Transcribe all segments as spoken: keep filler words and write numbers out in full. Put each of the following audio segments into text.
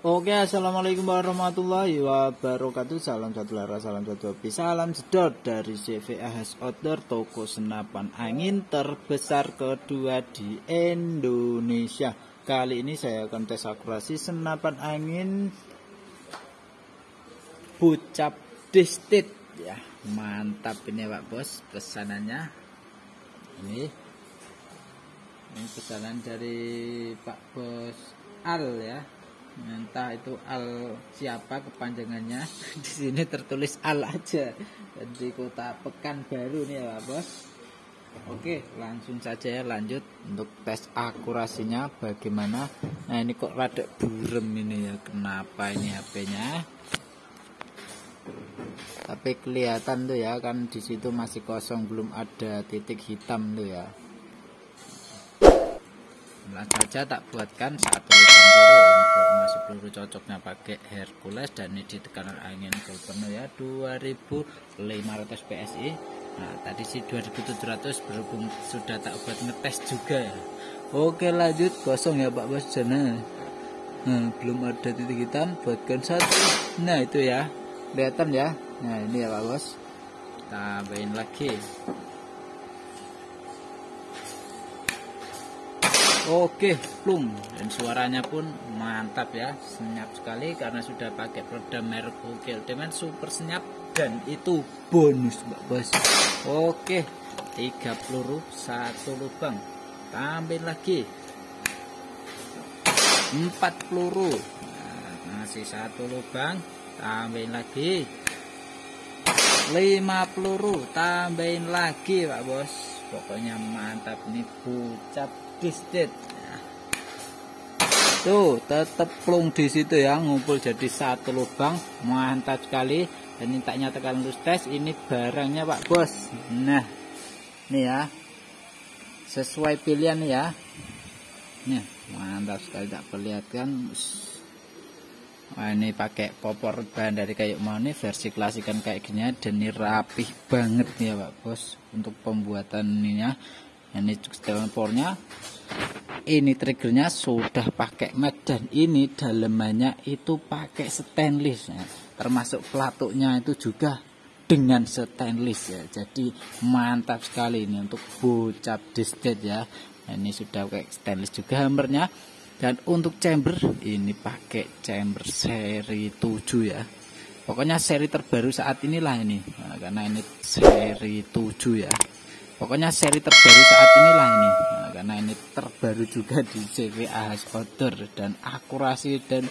Oke, assalamualaikum warahmatullahi wabarakatuh. Salam satu laras, salam satu hobi, salam jedot dari C V A H A S Outdoor, toko senapan angin terbesar kedua di Indonesia. Kali ini saya akan tes akurasi senapan angin Bocap distit ya. Mantap ini Pak Bos pesanannya. Ini ini pesanan dari Pak Bos Al ya. Entah itu Al siapa kepanjangannya. Di sini tertulis Al aja. Di kota Pekanbaru nih ya Pak Bos. Oke, langsung saja ya, lanjut untuk tes akurasinya bagaimana. Nah, ini kok rada burem ini ya. Kenapa ini H P-nya? Tapi kelihatan tuh ya, kan di situ masih kosong, belum ada titik hitam tuh ya. Langsung saja tak buatkan satu lubang peluru. Informasi peluru cocoknya pakai Hercules dan ini di tekanan angin full penuh ya, dua ribu lima ratus P S I. Nah tadi sih dua ribu tujuh ratus, berhubung sudah tak buat ngetes juga ya. Oke, lanjut. Kosong ya Pak Bos sana. Nah, belum ada titik hitam, buatkan satu. Nah itu ya, kelihatan ya. Nah ini ya Pak Bos, tambahin lagi. Oke, plum, dan suaranya pun mantap ya, senyap sekali karena sudah pakai peredam merek Uklik Demen, super senyap, dan itu bonus Pak Bos. Oke, tiga peluru satu lubang, tambahin lagi empat peluru. Nah, masih satu lubang, tambahin lagi lima peluru, tambahin lagi Pak Bos. Pokoknya mantap nih Bocap distit ya. Tuh tetep plung di situ ya, ngumpul jadi satu lubang, mantap sekali. Dan ini tak nyatakan lulus tes, ini barangnya Pak Bos. Nah ini ya, sesuai pilihan ya. Nih mantap sekali, tak perlihatkan. Nah, ini pakai popor bahan dari kayu mauni versi klasikan kayak gini, dan ini rapih banget ya Pak Bos untuk pembuatan ininya. Ini telepornya, ini triggernya sudah pakai mag, dan ini dalemannya itu pakai stainless ya. Termasuk pelatuknya itu juga dengan stainless ya. Jadi mantap sekali ini untuk Bocap distit ya. Nah, ini sudah pakai stainless juga hammernya. Dan untuk chamber, ini pakai chamber seri tujuh ya. Pokoknya seri terbaru saat inilah ini. Nah, karena ini seri tujuh ya. Pokoknya seri terbaru saat inilah ini. Nah, karena ini terbaru juga di C V A H A S Outdoor. Dan akurasi dan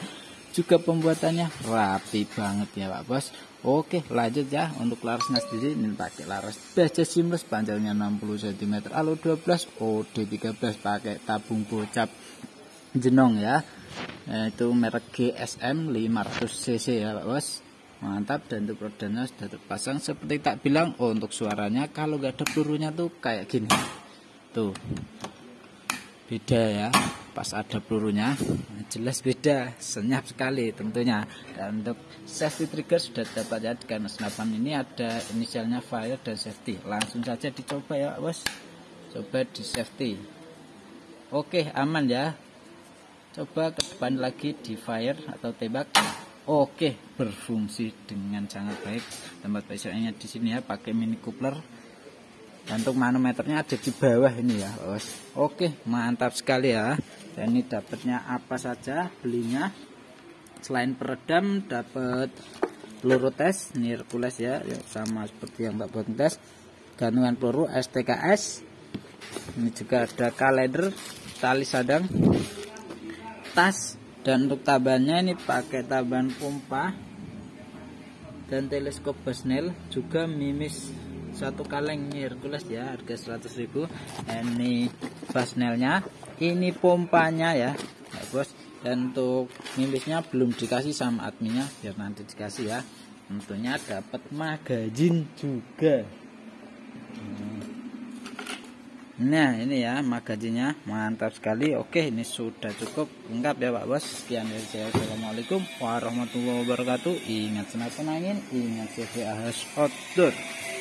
juga pembuatannya rapi banget ya Pak Bos. Oke, lanjut ya. Untuk larasnya sendiri, ini pakai laras baja seamless, panjangnya enam puluh sentimeter, alur dua belas, O D tiga belas, pakai tabung Bocap jenong ya, itu merek G S M lima ratus cc ya Pak Bos. Mantap, dan itu peredamnya sudah terpasang seperti tak bilang. Oh, untuk suaranya kalau nggak ada pelurunya tuh kayak gini tuh, beda ya. Pas ada pelurunya jelas beda, senyap sekali tentunya. Dan untuk safety trigger sudah dapat ya, karena senapan ini ada inisialnya fire dan safety. Langsung saja dicoba ya Pak Bos, coba di safety. Oke, aman ya. Coba ke depan lagi di fire atau tembak. Oke, berfungsi dengan sangat baik. Tempat P S I-nya di sini ya, pakai mini coupler. Dan untuk manometernya ada di bawah ini ya, Bos. Oke, mantap sekali ya. Dan ini dapatnya apa saja belinya? Selain peredam dapat peluru tes Hercules ya, sama seperti yang Mbak buat tes. Gantungan peluru S T K S. Ini juga ada kalender, tali sadang, tas. Dan untuk tabannya ini pakai taban pompa dan teleskop Bushnell, juga mimis satu kaleng Hercules ya, harga seratus ribu. Ini Bushnellnya, ini pompanya ya, ya Bos. Dan untuk mimisnya belum dikasih sama adminnya, biar nanti dikasih ya. Tentunya dapat magazin juga. Nah ini ya magazinnya, mantap sekali. Oke, ini sudah cukup lengkap ya Pak Bos. Sekian dari saya, assalamualaikum warahmatullahi wabarakatuh. Ingat senapan angin, ingat C V A H A S Outdoor.